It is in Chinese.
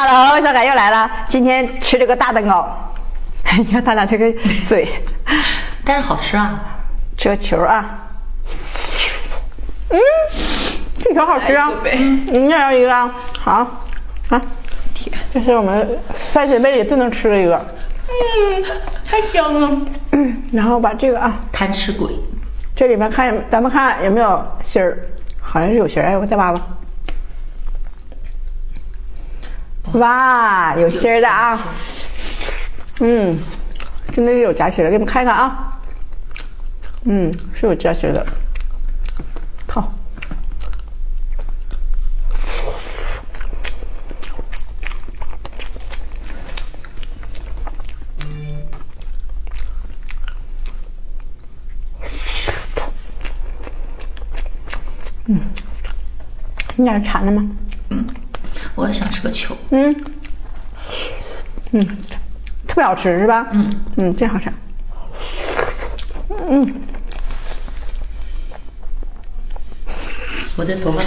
Hello， 小凯又来了。今天吃这个大蛋糕，你看他俩这个嘴，但是好吃啊，吃个球啊，嗯，这球好吃啊，你也要一个啊，好啊，这是我们三姐妹里最能吃的一个，嗯，太香了，嗯，然后把这个啊，贪吃鬼，这里面看咱们看有没有芯儿，好像是有芯儿，哎，我再挖吧。 哇，有芯儿的啊，嗯，真的是有夹心的，给你们看一看啊，嗯，是有夹心的，靠，嗯，你俩是馋了吗？嗯。 我也想吃个球，嗯，嗯，特别好吃是吧？嗯嗯，真好吃，嗯，我的头发。